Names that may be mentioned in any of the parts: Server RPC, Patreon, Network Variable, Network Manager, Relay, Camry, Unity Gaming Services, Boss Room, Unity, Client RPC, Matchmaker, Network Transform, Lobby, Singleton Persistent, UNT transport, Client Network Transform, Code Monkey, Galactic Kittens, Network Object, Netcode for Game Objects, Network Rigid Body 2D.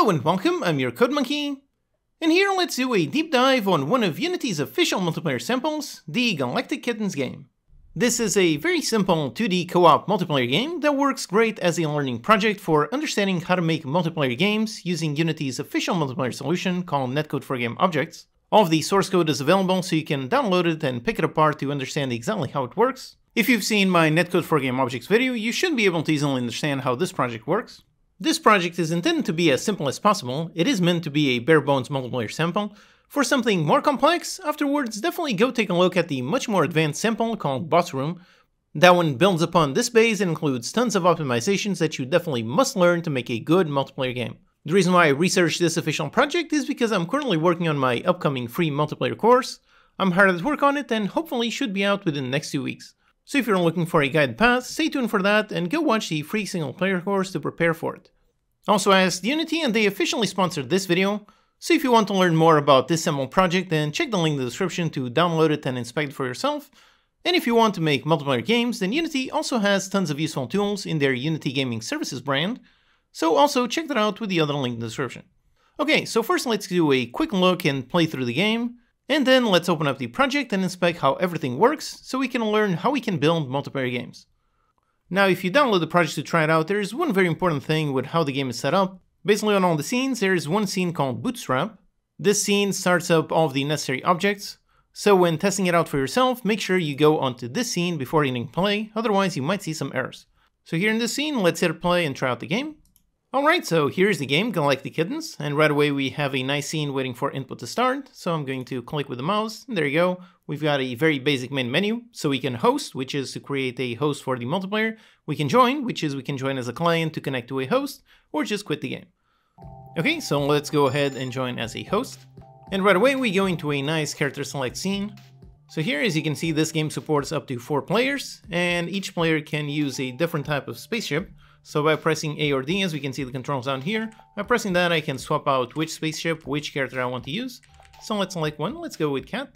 Hello and welcome, I'm your Code Monkey, and here let's do a deep dive on one of Unity's official multiplayer samples, the Galactic Kittens game. This is a very simple 2D co-op multiplayer game that works great as a learning project for understanding how to make multiplayer games using Unity's official multiplayer solution called Netcode for Game Objects. All of the source code is available so you can download it and pick it apart to understand exactly how it works. If you've seen my Netcode for Game Objects video, you should be able to easily understand how this project works. This project is intended to be as simple as possible. It is meant to be a bare-bones multiplayer sample. For something more complex, afterwards definitely go take a look at the much more advanced sample called Boss Room. That one builds upon this base and includes tons of optimizations that you definitely must learn to make a good multiplayer game. The reason why I researched this official project is because I'm currently working on my upcoming free multiplayer course. I'm hard at work on it and hopefully should be out within the next 2 weeks. So if you're looking for a guided path, stay tuned for that and go watch the free single player course to prepare for it. Also, I asked Unity and they officially sponsored this video, so if you want to learn more about this sample project, then check the link in the description to download it and inspect it for yourself. And if you want to make multiplayer games, then Unity also has tons of useful tools in their Unity Gaming Services brand, so also check that out with the other link in the description. Okay, so first let's do a quick look and play through the game. And then let's open up the project and inspect how everything works, so we can learn how we can build multiplayer games. Now, if you download the project to try it out, there is one very important thing with how the game is set up. Basically on all the scenes, there is one scene called Bootstrap. This scene starts up all of the necessary objects, so when testing it out for yourself, make sure you go onto this scene before hitting play, otherwise you might see some errors. So here in this scene, let's hit play and try out the game. Alright, so here's the game, Galactic Kittens, and right away we have a nice scene waiting for input to start, so I'm going to click with the mouse, and there you go. We've got a very basic main menu, so we can host, which is to create a host for the multiplayer, we can join, which is we can join as a client to connect to a host, or just quit the game. Okay, so let's go ahead and join as a host, and right away we go into a nice character select scene. So here, as you can see, this game supports up to 4 players, and each player can use a different type of spaceship. So by pressing A or D, as we can see the controls down here, by pressing that I can swap out which spaceship, which character I want to use. So let's select one, let's go with Cat.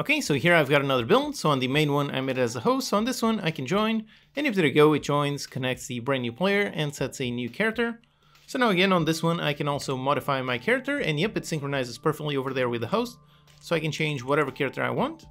Okay, so here I've got another build, so on the main one I made it as a host, so on this one I can join, and if there you go, it joins, connects the brand new player, and sets a new character. So now again, on this one I can also modify my character, and yep, it synchronizes perfectly over there with the host, so I can change whatever character I want.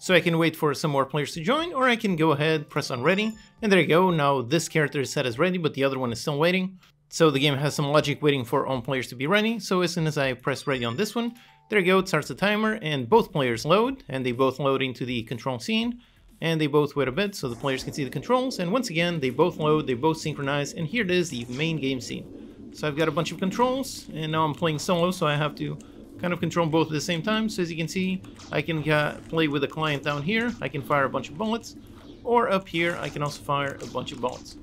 So I can wait for some more players to join, or I can go ahead, press on ready, and there you go, now this character is set as ready, but the other one is still waiting. So the game has some logic waiting for all players to be ready, so as soon as I press ready on this one, there you go, it starts the timer, and both players load, and they both load into the control scene, and they both wait a bit so the players can see the controls, and once again, they both load, they both synchronize, and here it is, the main game scene. So I've got a bunch of controls, and now I'm playing solo, so I have to kind of control both at the same time, so as you can see, I can play with a client down here, I can fire a bunch of bullets, or up here, I can also fire a bunch of bullets.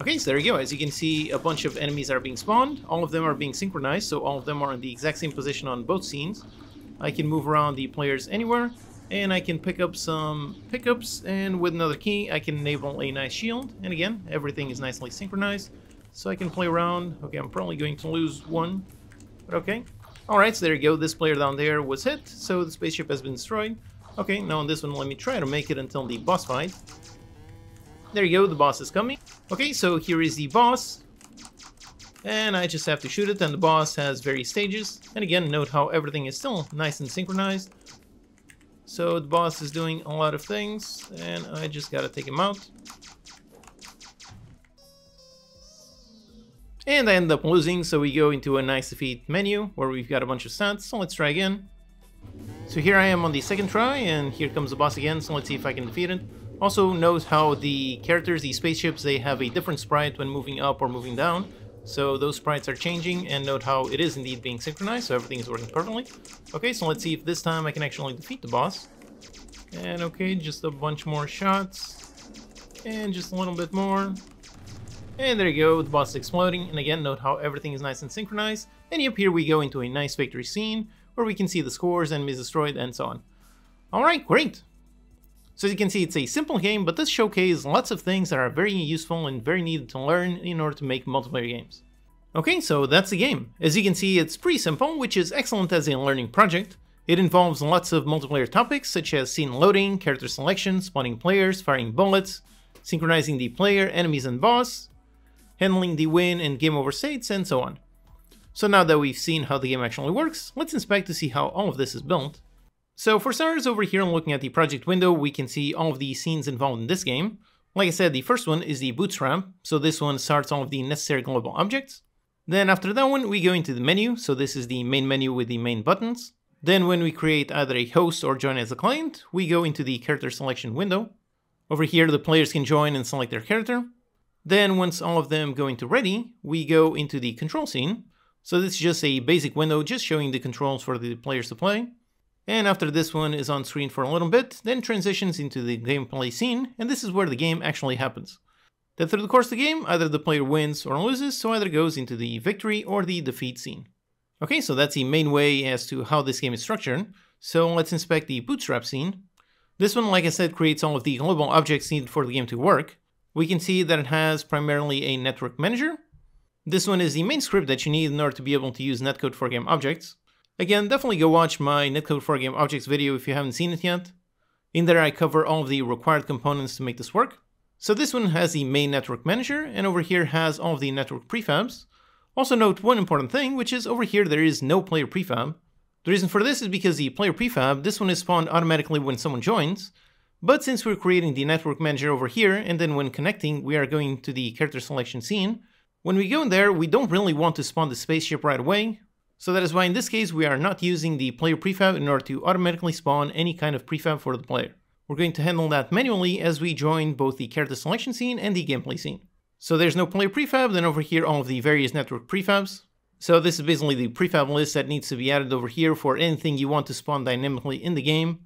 Okay, so there you go, as you can see, a bunch of enemies are being spawned, all of them are being synchronized, so all of them are in the exact same position on both scenes. I can move around the players anywhere, and I can pick up some pickups, and with another key, I can enable a nice shield, and again, everything is nicely synchronized, so I can play around. Okay, I'm probably going to lose one, but okay. Alright, so there you go, this player down there was hit, so the spaceship has been destroyed. Okay, now on this one let me try to make it until the boss fight. There you go, the boss is coming. Okay, so here is the boss. And I just have to shoot it, and the boss has various stages. And again, note how everything is still nice and synchronized. So the boss is doing a lot of things, and I just gotta take him out. And I end up losing, so we go into a nice defeat menu where we've got a bunch of stats, so let's try again. So here I am on the second try, and here comes the boss again, so let's see if I can defeat it. Also note how the characters, the spaceships, they have a different sprite when moving up or moving down. So those sprites are changing, and note how it is indeed being synchronized, so everything is working perfectly. Okay, so let's see if this time I can actually defeat the boss. And okay, just a bunch more shots. And just a little bit more. And there you go, the boss is exploding, and again, note how everything is nice and synchronized, and yep, here we go into a nice victory scene, where we can see the scores, enemies destroyed, and so on. Alright, great! So as you can see, it's a simple game, but this showcases lots of things that are very useful and very needed to learn in order to make multiplayer games. Okay, so that's the game. As you can see, it's pretty simple, which is excellent as a learning project. It involves lots of multiplayer topics, such as scene loading, character selection, spawning players, firing bullets, synchronizing the player, enemies, and boss, handling the win and game over states, and so on. So now that we've seen how the game actually works, let's inspect to see how all of this is built. So for starters, over here looking at the project window, we can see all of the scenes involved in this game. Like I said, the first one is the bootstrap, so this one starts all of the necessary global objects. Then after that one, we go into the menu, so this is the main menu with the main buttons. Then when we create either a host or join as a client, we go into the character selection window. Over here, the players can join and select their character. Then once all of them go into ready, we go into the control scene. So this is just a basic window, just showing the controls for the players to play. And after this one is on screen for a little bit, then transitions into the gameplay scene, and this is where the game actually happens. Then through the course of the game, either the player wins or loses, so either goes into the victory or the defeat scene. Okay, so that's the main way as to how this game is structured. So let's inspect the bootstrap scene. This one, like I said, creates all of the global objects needed for the game to work. We can see that it has primarily a network manager. This one is the main script that you need in order to be able to use Netcode for Game Objects. Again, definitely go watch my Netcode for Game Objects video if you haven't seen it yet. In there I cover all of the required components to make this work. So this one has the main network manager, and over here has all of the network prefabs. Also note one important thing, which is over here there is no player prefab. The reason for this is because the player prefab, this one is spawned automatically when someone joins, but since we're creating the network manager over here, and then when connecting we are going to the character selection scene, when we go in there we don't really want to spawn the spaceship right away. So that is why in this case we are not using the player prefab in order to automatically spawn any kind of prefab for the player. We're going to handle that manually as we join both the character selection scene and the gameplay scene. So there's no player prefab, then over here all of the various network prefabs. So this is basically the prefab list that needs to be added over here for anything you want to spawn dynamically in the game.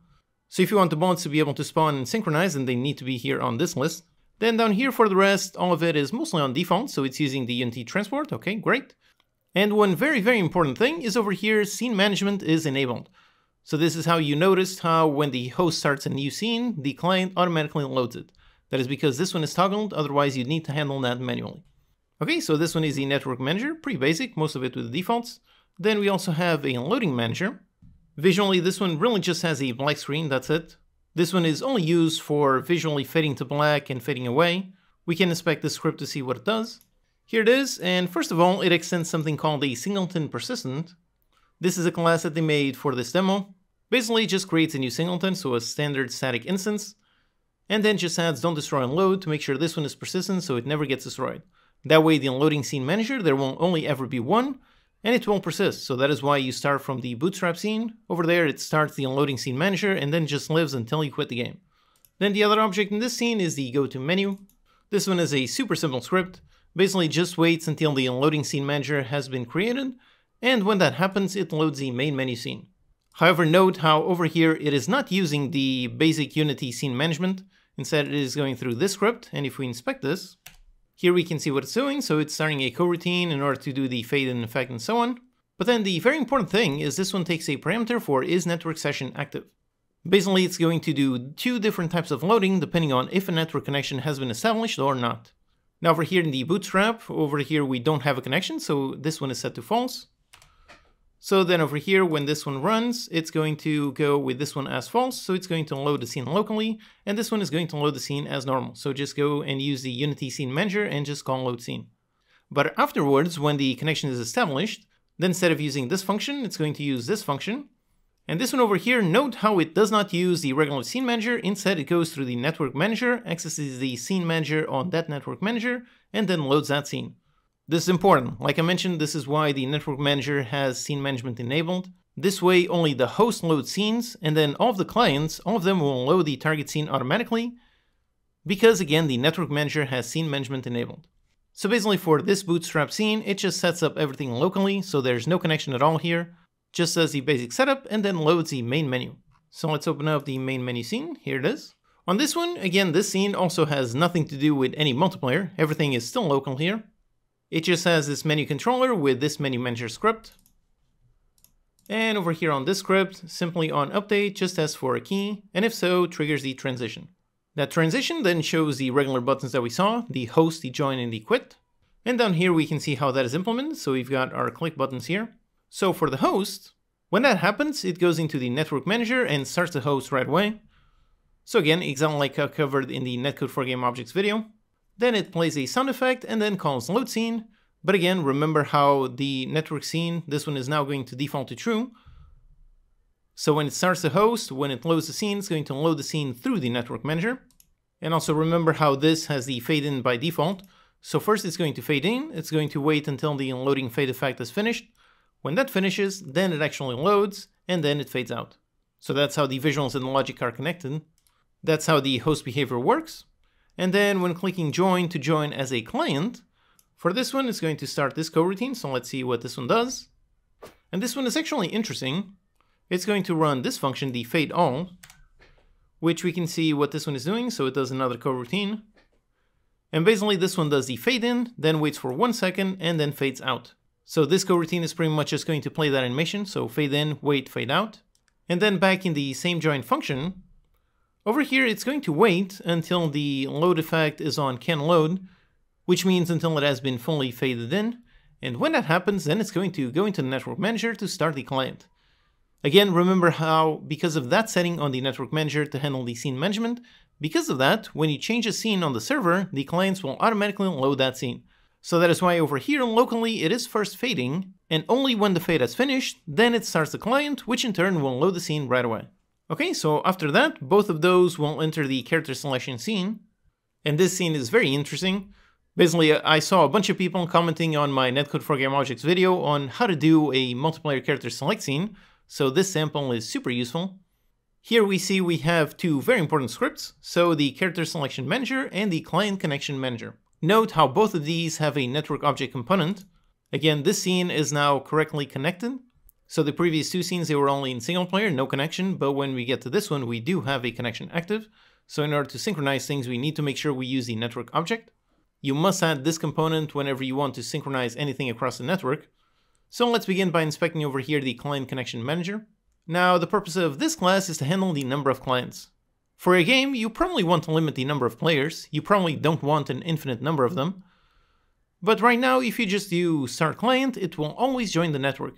So if you want the bots to be able to spawn and synchronize, then they need to be here on this list. Then down here for the rest, all of it is mostly on default, so it's using the UNT transport, okay, great. And one very important thing is over here, scene management is enabled. So this is how you noticed how when the host starts a new scene, the client automatically loads it. That is because this one is toggled, otherwise you'd need to handle that manually. Okay, so this one is the network manager, pretty basic, most of it with the defaults. Then we also have a loading manager. Visually, this one really just has a black screen, that's it. This one is only used for visually fading to black and fading away. We can inspect the script to see what it does. Here it is, and first of all, it extends something called a Singleton Persistent. This is a class that they made for this demo. Basically, it just creates a new singleton, so a standard static instance, and then just adds don't destroy and load to make sure this one is persistent so it never gets destroyed. That way, the loading scene manager, there will only ever be one, and it won't persist, so that is why you start from the bootstrap scene. Over there, it starts the unloading scene manager and then just lives until you quit the game. Then the other object in this scene is the go-to menu. This one is a super simple script. Basically just waits until the loading scene manager has been created, and when that happens it loads the main menu scene. However, note how over here it is not using the basic Unity scene management, instead it is going through this script, and if we inspect this, here we can see what it's doing, so it's starting a coroutine in order to do the fade and effect and so on. But then the very important thing is this one takes a parameter for is network session active. Basically it's going to do two different types of loading depending on if a network connection has been established or not. Now over here in the bootstrap, over here we don't have a connection, so this one is set to false. So then over here, when this one runs, it's going to go with this one as false, so it's going to load the scene locally, and this one is going to load the scene as normal. So just go and use the Unity scene manager and just call load scene. But afterwards, when the connection is established, then instead of using this function, it's going to use this function. And this one over here, note how it does not use the regular scene manager, instead it goes through the network manager, accesses the scene manager on that network manager, and then loads that scene. This is important. Like I mentioned, this is why the network manager has scene management enabled. This way only the host loads scenes, and then all of the clients, all of them will load the target scene automatically, because again the network manager has scene management enabled. So basically for this bootstrap scene, it just sets up everything locally, so there's no connection at all here. Just does the basic setup and then loads the main menu. So let's open up the main menu scene, here it is. On this one, again, this scene also has nothing to do with any multiplayer, everything is still local here. It just has this menu controller with this menu manager script. And over here on this script, simply on update, just asks for a key, and if so, triggers the transition. That transition then shows the regular buttons that we saw, the host, the join, and the quit. And down here we can see how that is implemented, so we've got our click buttons here. So for the host, when that happens, it goes into the network manager and starts the host right away. So again, exactly like I covered in the Netcode for Game Objects video. Then it plays a sound effect and then calls load scene, But again, remember how the network scene, this one is now going to default to true. So when it starts the host, when it loads the scene, it's going to load the scene through the network manager. And also remember how this has the fade in by default. So first it's going to fade in, it's going to wait until the loading fade effect is finished. When that finishes, then it actually loads, and then it fades out. So that's how the visuals and the logic are connected. That's how the host behavior works. And then when clicking join to join as a client, for this one it's going to start this coroutine, so let's see what this one does. And this one is actually interesting. It's going to run this function, the fade all, which we can see what this one is doing, so it does another coroutine. And basically this one does the fade in, then waits for 1 second, and then fades out. So this coroutine is pretty much just going to play that animation, so fade in, wait, fade out. And then back in the same join function, over here it's going to wait until the load effect is on can load, which means until it has been fully faded in. And when that happens, then it's going to go into the network manager to start the client. Again, remember how, because of that setting on the network manager to handle the scene management, because of that, when you change a scene on the server, the clients will automatically load that scene. So that is why over here locally it is first fading, and only when the fade has finished, then it starts the client, which in turn will load the scene right away. Okay, so after that, both of those will enter the character selection scene. And this scene is very interesting. Basically, I saw a bunch of people commenting on my Netcode for Game Objects video on how to do a multiplayer character select scene. So this sample is super useful. Here we see we have two very important scripts, so the character selection manager and the client connection manager. Note how both of these have a network object component. Again, this scene is now correctly connected. So the previous two scenes, they were only in single player, no connection, but when we get to this one, we do have a connection active. So in order to synchronize things, we need to make sure we use the network object. You must add this component whenever you want to synchronize anything across the network. So let's begin by inspecting over here the client connection manager. Now the purpose of this class is to handle the number of clients. For a game, you probably want to limit the number of players, you probably don't want an infinite number of them. But right now, if you just do start client, it will always join the network.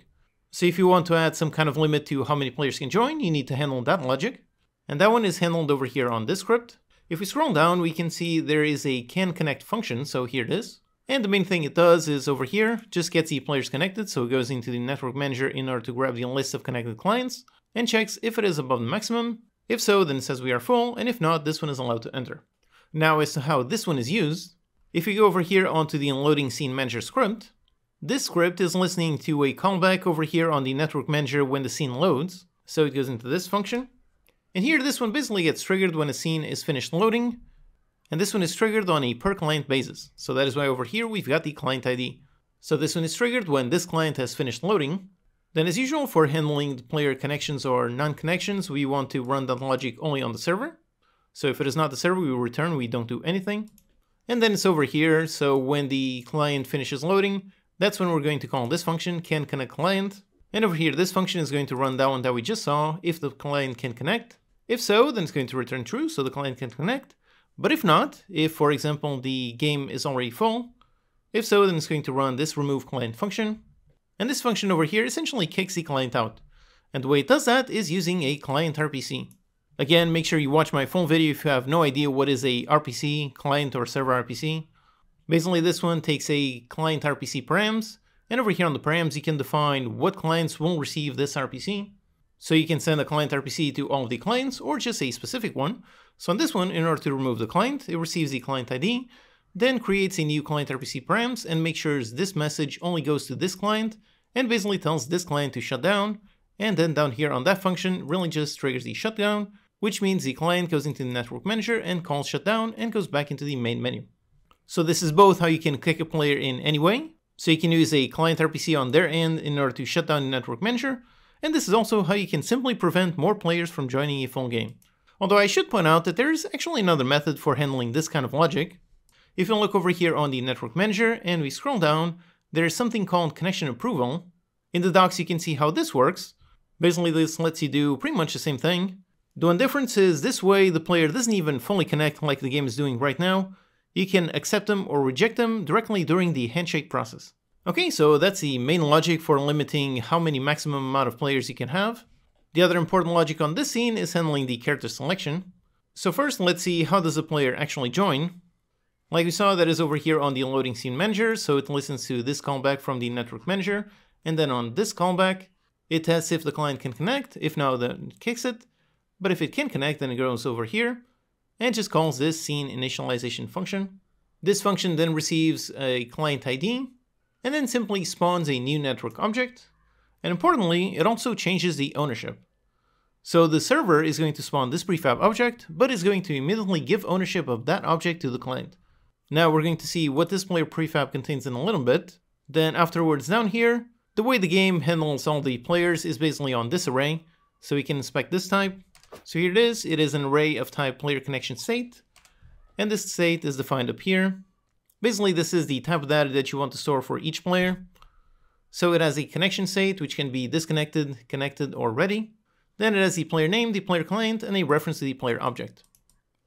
So if you want to add some kind of limit to how many players can join, you need to handle that logic. And that one is handled over here on this script. If we scroll down, we can see there is a can connect function, so here it is. And the main thing it does is over here, just gets the players connected, so it goes into the network manager in order to grab the list of connected clients, and checks if it is above the maximum. If so, then it says we are full, and if not, this one is allowed to enter. Now as to how this one is used, if you go over here onto the loading scene manager script, this script is listening to a callback over here on the network manager when the scene loads, so it goes into this function. And here this one basically gets triggered when a scene is finished loading, and this one is triggered on a per client basis. So that is why over here we've got the client ID. So this one is triggered when this client has finished loading. Then as usual for handling the player connections or non-connections, we want to run that logic only on the server. So if it is not the server, we return, we don't do anything. And then it's over here, so when the client finishes loading, that's when we're going to call this function, can connect client. And over here this function is going to run that one that we just saw, if the client can connect. If so, then it's going to return true, so the client can connect. But if not, if for example the game is already full, if so, then it's going to run this remove client function. And this function over here essentially kicks the client out. And the way it does that is using a client RPC. Again, make sure you watch my full video if you have no idea what is a RPC, client or server RPC. Basically this one takes a client RPC params, and over here on the params you can define what clients will receive this RPC. So you can send a client RPC to all of the clients or just a specific one. So on this one, in order to remove the client, it receives the client ID, then creates a new client RPC params and makes sure this message only goes to this client and basically tells this client to shut down. And then down here on that function really just triggers the shutdown, which means the client goes into the network manager and calls shutdown and goes back into the main menu. So this is both how you can kick a player in any way. So you can use a client RPC on their end in order to shut down the network manager. And this is also how you can simply prevent more players from joining a full game. Although I should point out that there is actually another method for handling this kind of logic. If you look over here on the network manager and we scroll down, there is something called connection approval. In the docs you can see how this works. Basically this lets you do pretty much the same thing. The one difference is this way the player doesn't even fully connect like the game is doing right now. You can accept them or reject them directly during the handshake process. Okay, so that's the main logic for limiting how many maximum amount of players you can have. The other important logic on this scene is handling the character selection. So first, let's see how does the player actually join. Like we saw, that is over here on the loading scene manager, so it listens to this callback from the network manager, and then on this callback, it tests if the client can connect. If no, then it kicks it, but if it can connect, then it goes over here and just calls this scene initialization function. This function then receives a client ID, and then simply spawns a new network object, and importantly, it also changes the ownership. So the server is going to spawn this prefab object, but it's going to immediately give ownership of that object to the client. Now we're going to see what this player prefab contains in a little bit. Then afterwards down here, the way the game handles all the players is basically on this array. So we can inspect this type. So here it is an array of type player connection state. And this state is defined up here. Basically this is the type of data that you want to store for each player. So it has a connection state, which can be disconnected, connected, or ready. Then it has the player name, the player client, and a reference to the player object.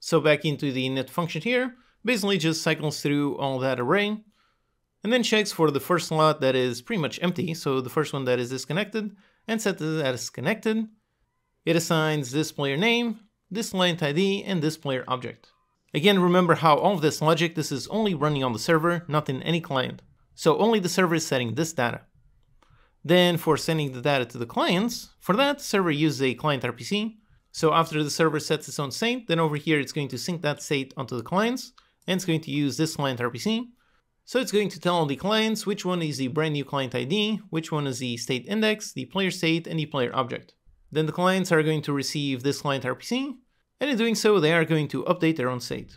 So back into the net function here, basically just cycles through all that array, and then checks for the first slot that is pretty much empty, so the first one that is disconnected, and sets it as connected. It assigns this player name, this client ID, and this player object. Again, remember how all of this logic, this is only running on the server, not in any client. So only the server is setting this data. Then for sending the data to the clients, for that, the server uses a client RPC. So after the server sets its own state, then over here it's going to sync that state onto the clients, and it's going to use this client RPC. So it's going to tell the clients which one is the brand new client ID, which one is the state index, the player state, and the player object. Then the clients are going to receive this client RPC, and in doing so, they are going to update their own state.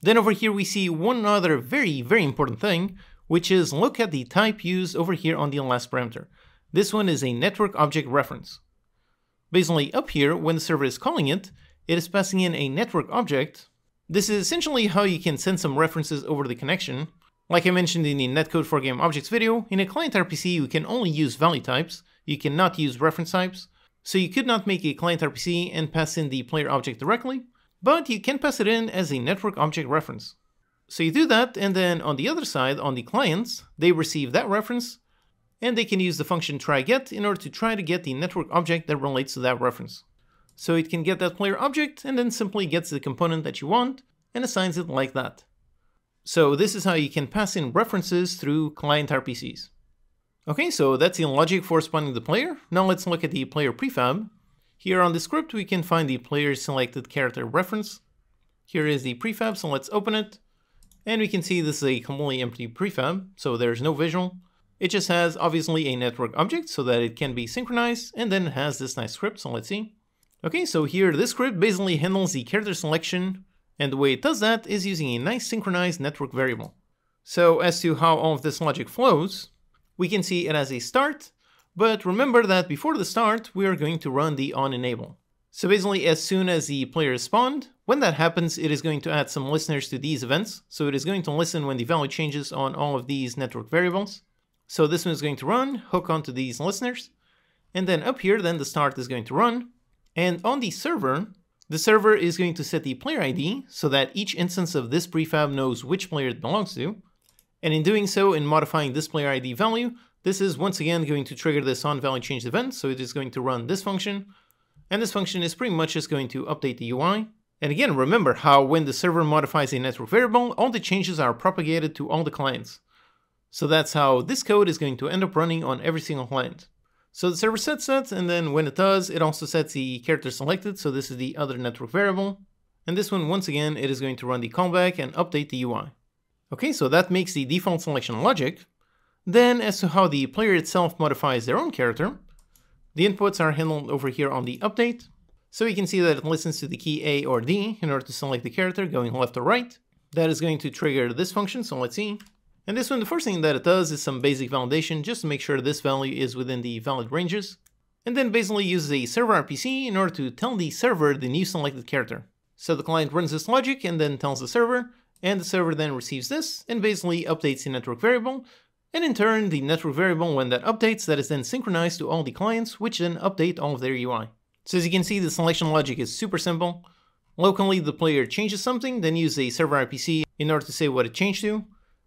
Then over here we see one other very important thing, which is look at the type used over here on the last parameter. This one is a network object reference. Basically up here, when the server is calling it, it is passing in a network object. This is essentially how you can send some references over the connection. Like I mentioned in the Netcode for Game Objects video, in a client RPC you can only use value types, you cannot use reference types. So you could not make a client RPC and pass in the player object directly, but you can pass it in as a network object reference. So you do that, and then on the other side, on the clients, they receive that reference, and they can use the function try_get in order to try to get the network object that relates to that reference. So it can get that player object, and then simply gets the component that you want, and assigns it like that. So this is how you can pass in references through client RPCs. Okay, so that's the logic for spawning the player. Now let's look at the player prefab. Here on the script, we can find the player selected character reference. Here is the prefab, so let's open it. And we can see this is a completely empty prefab, so there's no visual. It just has obviously a network object so that it can be synchronized, and then it has this nice script, so let's see. Okay, so here this script basically handles the character selection, and the way it does that is using a nice synchronized network variable. So as to how all of this logic flows, we can see it has a start, but remember that before the start, we are going to run the onEnable. So basically, as soon as the player is spawned, when that happens, it is going to add some listeners to these events. So it is going to listen when the value changes on all of these network variables. So this one is going to run, hook onto these listeners. And then up here, then the start is going to run. And on the server is going to set the player ID so that each instance of this prefab knows which player it belongs to. And in doing so, in modifying this player ID value, this is once again going to trigger this on value changed event. So it is going to run this function. And this function is pretty much just going to update the UI. And again, remember how when the server modifies a network variable, all the changes are propagated to all the clients. So that's how this code is going to end up running on every single client. So the server sets that, and then when it does, it also sets the character selected. So this is the other network variable. And this one, once again, it is going to run the callback and update the UI. Okay, so that makes the default selection logic. Then as to how the player itself modifies their own character, the inputs are handled over here on the update. So you can see that it listens to the key A or D in order to select the character going left or right. That is going to trigger this function, so let's see. And this one, the first thing that it does is some basic validation just to make sure this value is within the valid ranges. And then basically uses a server RPC in order to tell the server the new selected character. So the client runs this logic and then tells the server, and the server then receives this and basically updates the network variable. And in turn, the network variable, when that updates, that is then synchronized to all the clients, which then update all of their UI. So as you can see, the selection logic is super simple. Locally, the player changes something, then uses a server RPC in order to say what it changed to.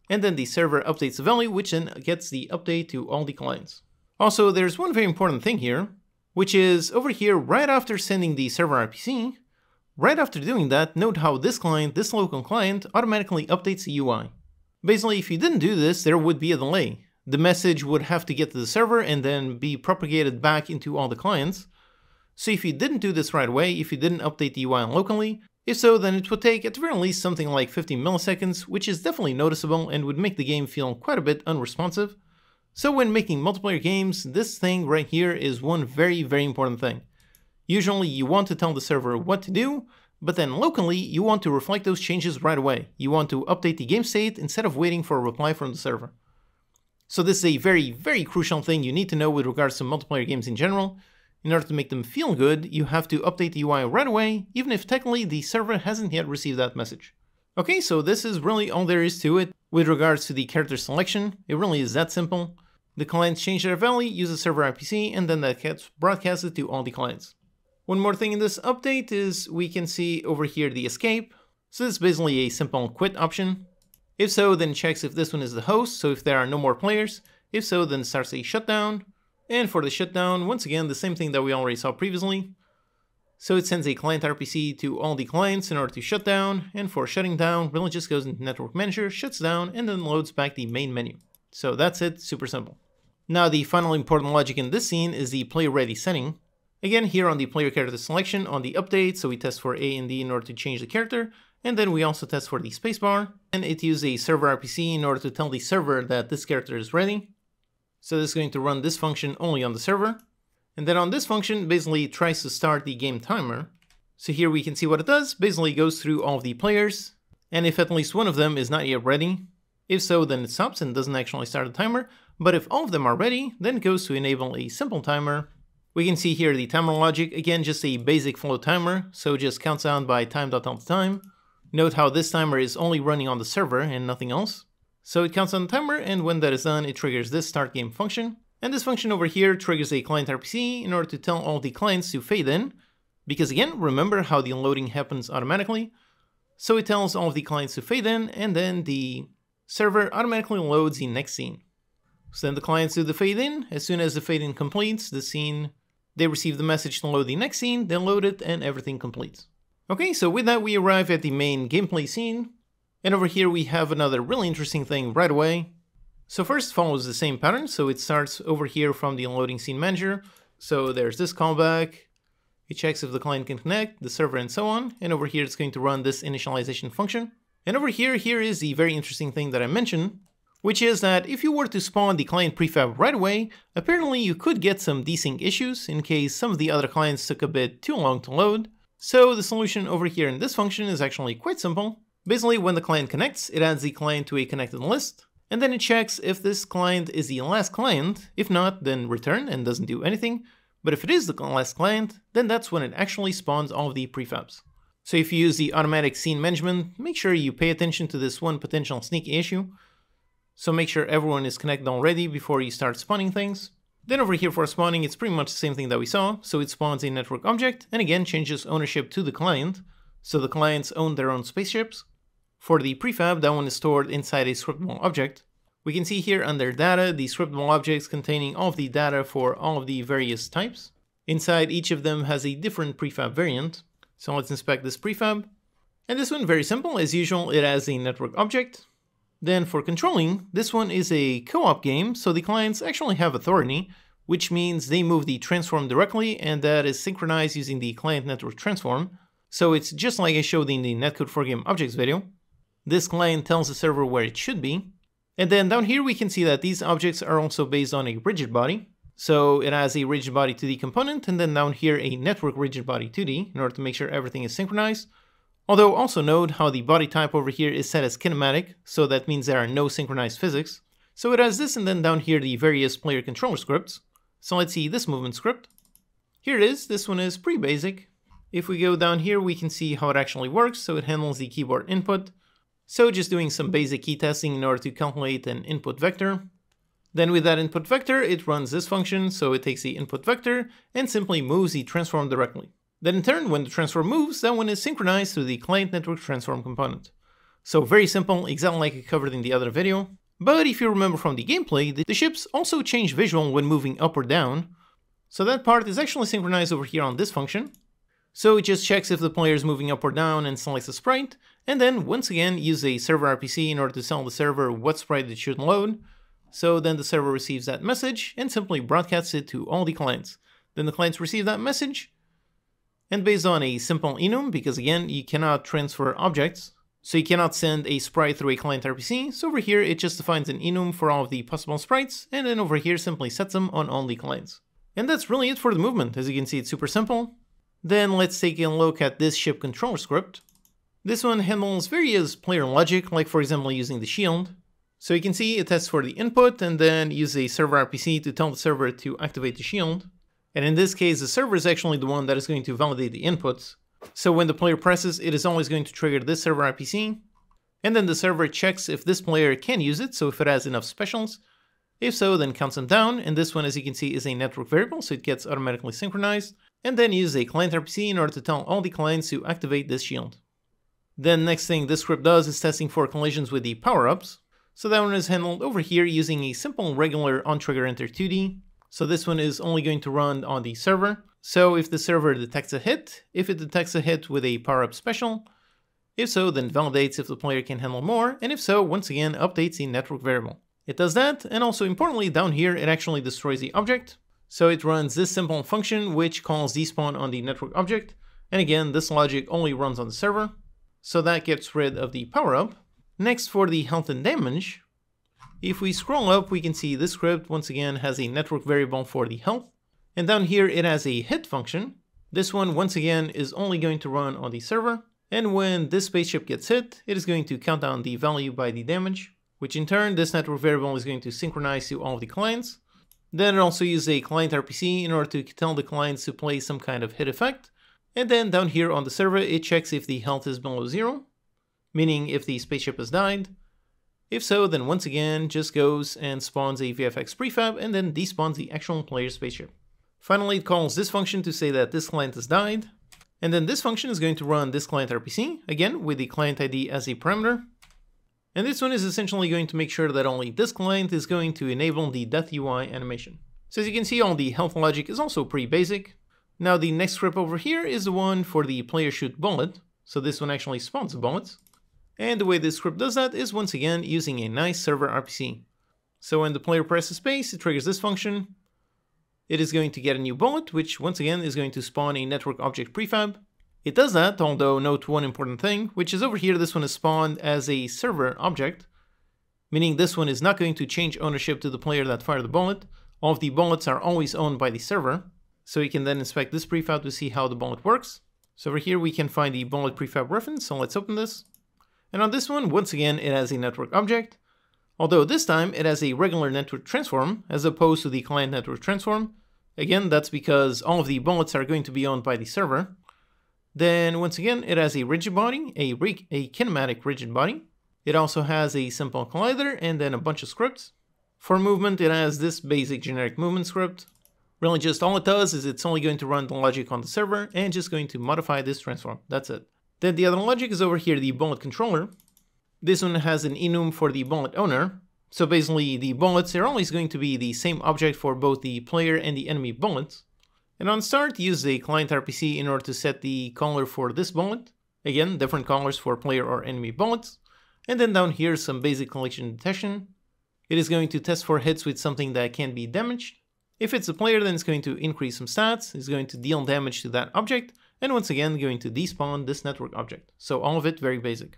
And then the server updates the value, which then gets the update to all the clients. Also, there's one very important thing here, which is over here, right after sending the server RPC, Right after doing that, note how this local client, automatically updates the UI. Basically, if you didn't do this, there would be a delay. The message would have to get to the server and then be propagated back into all the clients. So if you didn't do this right away, if you didn't update the UI locally, if so, then it would take at the very least something like 15 milliseconds, which is definitely noticeable and would make the game feel quite a bit unresponsive. So when making multiplayer games, this thing right here is one very important thing. Usually you want to tell the server what to do, but then locally you want to reflect those changes right away. You want to update the game state instead of waiting for a reply from the server. So this is a very crucial thing you need to know with regards to multiplayer games in general. In order to make them feel good, you have to update the UI right away, even if technically the server hasn't yet received that message. Okay, so this is really all there is to it with regards to the character selection. It really is that simple. The clients change their value, use the server RPC, and then that gets broadcasted to all the clients. One more thing in this update is we can see over here the escape. So this is basically a simple quit option. If so, then it checks if this one is the host, so if there are no more players. If so, then it starts a shutdown. And for the shutdown, once again, the same thing that we already saw previously. So it sends a client RPC to all the clients in order to shut down. And for shutting down, Relay just goes into Network Manager, shuts down, and then loads back the main menu. So that's it, super simple. Now the final important logic in this scene is the player ready setting. Again, here on the player character selection on the update, so we test for A and D in order to change the character, and then we also test for the spacebar, and it uses a server RPC in order to tell the server that this character is ready. So this is going to run this function only on the server, and then on this function basically it tries to start the game timer. So here we can see what it does, basically goes through all of the players, and if at least one of them is not yet ready, if so then it stops and doesn't actually start the timer, but if all of them are ready, then it goes to enable a simple timer. We can see here the timer logic, again just a basic flow timer, so it just counts down by time.time. Note how this timer is only running on the server and nothing else. So it counts on the timer, and when that is done it triggers this start game function. And this function over here triggers a client RPC in order to tell all the clients to fade in, because again, remember how the loading happens automatically. So it tells all of the clients to fade in, and then the server automatically loads the next scene. So then the clients do the fade in, as soon as the fade in completes, the scene they receive the message to load the next scene, then load it, and everything completes. Okay, so with that we arrive at the main gameplay scene, and over here we have another really interesting thing right away. So first follows the same pattern, so it starts over here from the loading scene manager, so there's this callback, it checks if the client can connect, the server and so on, and over here it's going to run this initialization function. And over here, here is the very interesting thing that I mentioned, which is that if you were to spawn the client prefab right away, apparently you could get some desync issues in case some of the other clients took a bit too long to load. So the solution over here in this function is actually quite simple. Basically, when the client connects, it adds the client to a connected list, and then it checks if this client is the last client. If not, then return and doesn't do anything. But if it is the last client, then that's when it actually spawns all of the prefabs. So if you use the automatic scene management, make sure you pay attention to this one potential sneaky issue. So make sure everyone is connected already before you start spawning things. Then over here for spawning, it's pretty much the same thing that we saw. So it spawns a network object and again changes ownership to the client. So the clients own their own spaceships. For the prefab, that one is stored inside a scriptable object. We can see here under data, the scriptable objects containing all of the data for all of the various types. Inside each of them has a different prefab variant. So let's inspect this prefab. And this one, very simple, as usual, it has a network object. Then for controlling, this one is a co-op game, so the clients actually have authority, which means they move the transform directly, and that is synchronized using the Client Network Transform. So it's just like I showed in the Netcode for Game Objects video. This client tells the server where it should be. And then down here we can see that these objects are also based on a rigid body. So it has a rigid body 2D component, and then down here a network rigid body 2D in order to make sure everything is synchronized. Although also note how the body type over here is set as kinematic, so that means there are no synchronized physics. So it has this, and then down here the various player controller scripts. So let's see this movement script. Here it is, this one is pretty basic. If we go down here we can see how it actually works, so it handles the keyboard input. So just doing some basic key testing in order to calculate an input vector. Then with that input vector it runs this function, so it takes the input vector and simply moves the transform directly. Then in turn, when the transform moves, that one is synchronized to the Client Network Transform component. So very simple, exactly like I covered in the other video. But if you remember from the gameplay, the ships also change visual when moving up or down. So that part is actually synchronized over here on this function. So it just checks if the player is moving up or down and selects a sprite, and then once again use a server RPC in order to tell the server what sprite it should load. So then the server receives that message and simply broadcasts it to all the clients. Then the clients receive that message, and based on a simple enum, because again you cannot transfer objects, so you cannot send a sprite through a client RPC, so over here it just defines an enum for all of the possible sprites, and then over here simply sets them on all the clients. And that's really it for the movement. As you can see, it's super simple. Then let's take a look at this ship controller script. This one handles various player logic, like for example using the shield. So you can see it tests for the input and then uses a server RPC to tell the server to activate the shield. And in this case, the server is actually the one that is going to validate the inputs. So when the player presses, it is always going to trigger this server RPC. And then the server checks if this player can use it, so if it has enough specials. If so, then counts them down. And this one, as you can see, is a network variable, so it gets automatically synchronized. And then use a client RPC in order to tell all the clients to activate this shield. Then next thing this script does is testing for collisions with the power-ups. So that one is handled over here using a simple regular onTriggerEnter2D. So this one is only going to run on the server. So if the server detects a hit, if it detects a hit with a power-up special, if so, then validates if the player can handle more, and if so, once again updates the network variable. It does that, and also importantly down here it actually destroys the object. So it runs this simple function which calls despawn on the network object, and again this logic only runs on the server, so that gets rid of the power-up. Next, for the health and damage, if we scroll up we can see this script once again has a network variable for the health, and down here it has a hit function. This one once again is only going to run on the server, and when this spaceship gets hit it is going to count down the value by the damage, which in turn this network variable is going to synchronize to all of the clients. Then it also uses a client RPC in order to tell the clients to play some kind of hit effect, and then down here on the server it checks if the health is below zero, meaning if the spaceship has died. If so, then once again just goes and spawns a VFX prefab and then despawns the actual player spaceship. Finally, it calls this function to say that this client has died, and then this function is going to run this client RPC, again with the client ID as a parameter. And this one is essentially going to make sure that only this client is going to enable the death UI animation. So as you can see, all the health logic is also pretty basic. Now the next script over here is the one for the player shoot bullet. So this one actually spawns the bullets. And the way this script does that is once again using a nice server RPC. So when the player presses space, it triggers this function. It is going to get a new bullet, which once again is going to spawn a network object prefab. It does that, although note one important thing, which is over here this one is spawned as a server object, meaning this one is not going to change ownership to the player that fired the bullet. All of the bullets are always owned by the server, so we can then inspect this prefab to see how the bullet works. So over here we can find the bullet prefab reference, so let's open this. And on this one, once again it has a network object, although this time it has a regular network transform as opposed to the client network transform. Again, that's because all of the bullets are going to be owned by the server. Then once again it has a rigid body, a kinematic rigid body. It also has a simple collider and then a bunch of scripts. For movement it has this basic generic movement script. Really just all it does is it's only going to run the logic on the server and just going to modify this transform, that's it. Then the other logic is over here, the bullet controller. This one has an enum for the bullet owner. So basically the bullets are always going to be the same object for both the player and the enemy bullets. And on start, use a client RPC in order to set the color for this bullet. Again, different colors for player or enemy bullets. And then down here, some basic collision detection. It is going to test for hits with something that can be damaged. If it's a player, then it's going to increase some stats. It's going to deal damage to that object. And once again, going to despawn this network object. So all of it very basic.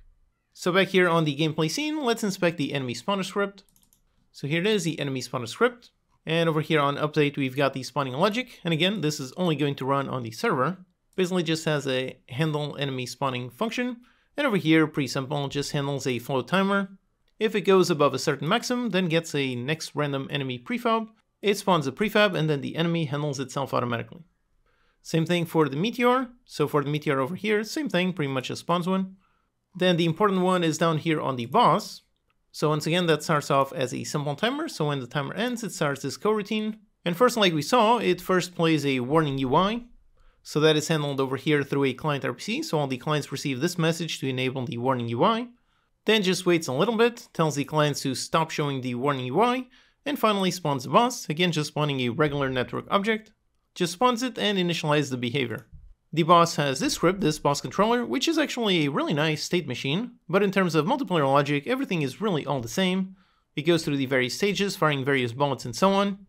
So back here on the gameplay scene, let's inspect the enemy spawner script. So here it is, the enemy spawner script. And over here on update, we've got the spawning logic. And again, this is only going to run on the server. Basically just has a handle enemy spawning function. And over here, pretty simple, just handles a float timer. If it goes above a certain maximum, then gets a next random enemy prefab. It spawns a prefab and then the enemy handles itself automatically. Same thing for the meteor. So for the meteor over here, same thing, pretty much just spawns one. Then the important one is down here on the boss. So once again, that starts off as a simple timer, so when the timer ends, it starts this coroutine. And first, like we saw, it first plays a warning UI. So that is handled over here through a client RPC, so all the clients receive this message to enable the warning UI. Then just waits a little bit, tells the clients to stop showing the warning UI, and finally spawns the boss, again just spawning a regular network object. Just spawns it and initializes the behavior. The boss has this script, this boss controller, which is actually a really nice state machine, but in terms of multiplayer logic, everything is really all the same. It goes through the various stages, firing various bullets and so on.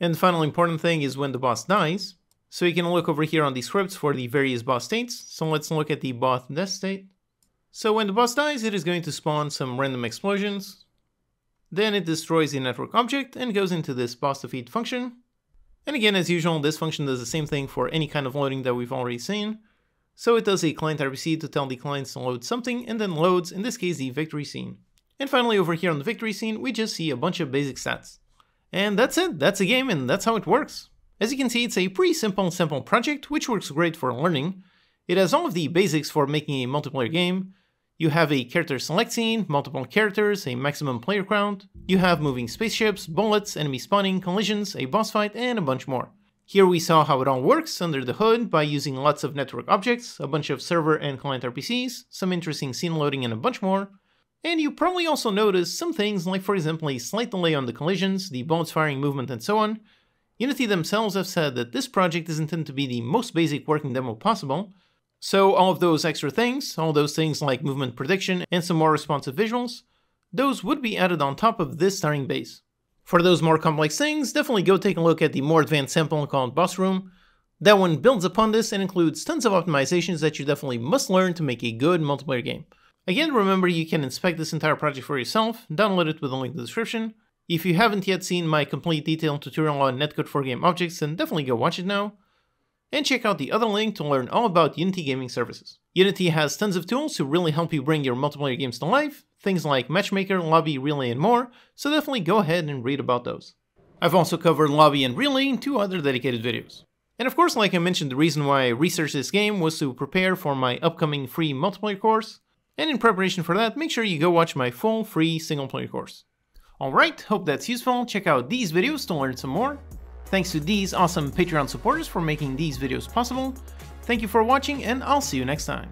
And the final important thing is when the boss dies. So you can look over here on the scripts for the various boss states. So let's look at the boss death state. So when the boss dies, it is going to spawn some random explosions. Then it destroys the network object and goes into this boss defeat function. And again, as usual, this function does the same thing for any kind of loading that we've already seen. So it does a client RPC to tell the clients to load something and then loads, in this case, the victory scene. And finally, over here on the victory scene, we just see a bunch of basic stats. And that's it, that's the game, and that's how it works. As you can see, it's a pretty simple project, which works great for learning. It has all of the basics for making a multiplayer game. You have a character select scene, multiple characters, a maximum player count. You have moving spaceships, bullets, enemy spawning, collisions, a boss fight, and a bunch more. Here we saw how it all works under the hood by using lots of network objects, a bunch of server and client RPCs, some interesting scene loading, and a bunch more. And you probably also noticed some things like, for example, a slight delay on the collisions, the bullets firing movement, and so on. Unity themselves have said that this project is intended to be the most basic working demo possible. So all of those extra things, all those things like movement prediction and some more responsive visuals, those would be added on top of this starting base. For those more complex things, definitely go take a look at the more advanced sample called Boss Room. That one builds upon this and includes tons of optimizations that you definitely must learn to make a good multiplayer game. Again, remember you can inspect this entire project for yourself, download it with a link in the description. If you haven't yet seen my complete detailed tutorial on Netcode for Game Objects, then definitely go watch it now. And check out the other link to learn all about Unity Gaming Services. Unity has tons of tools to really help you bring your multiplayer games to life, things like Matchmaker, Lobby, Relay, and more, so definitely go ahead and read about those. I've also covered Lobby and Relay in 2 other dedicated videos. And of course, like I mentioned, the reason why I researched this game was to prepare for my upcoming free multiplayer course, and in preparation for that, make sure you go watch my full free single-player course. Alright, hope that's useful, check out these videos to learn some more. Thanks to these awesome Patreon supporters for making these videos possible. Thank you for watching, and I'll see you next time.